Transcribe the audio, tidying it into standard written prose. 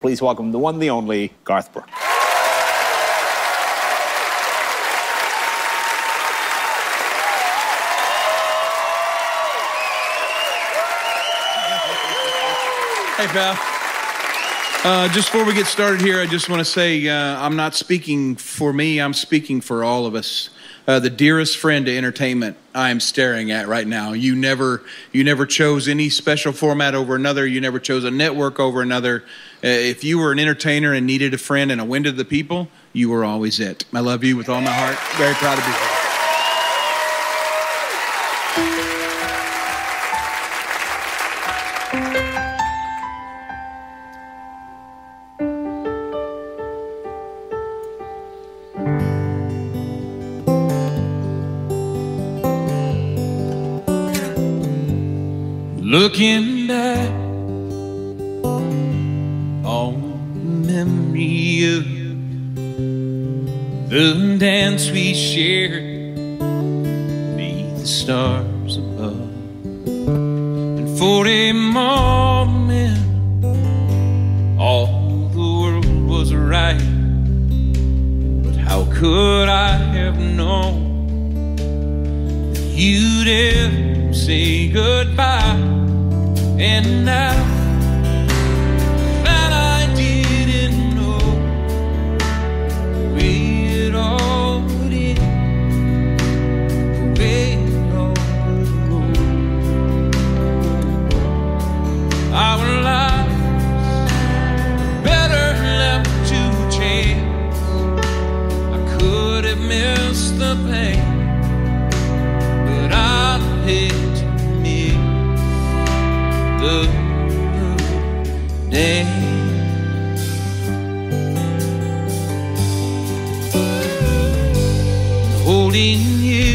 Please welcome the one, the only, Garth Brooks. Hey, pal. Just before we get started here, I just want to say I'm not speaking for me. I'm speaking for all of us. The dearest friend to entertainment I am staring at right now. You never chose any special format over another. You never chose a network over another. If you were an entertainer and needed a friend and a wind of the people, you were always it. I love you with all my heart. Very proud to be here. Looking back on the memory of the dance we shared beneath the stars above, and for a moment all the world was right. But how could I have known that you'd ever say goodbye? And now that I didn't know the way it all would end, the way it all would go, our lives better left to a chance. I could have missed the pain, but I paid. The day holding you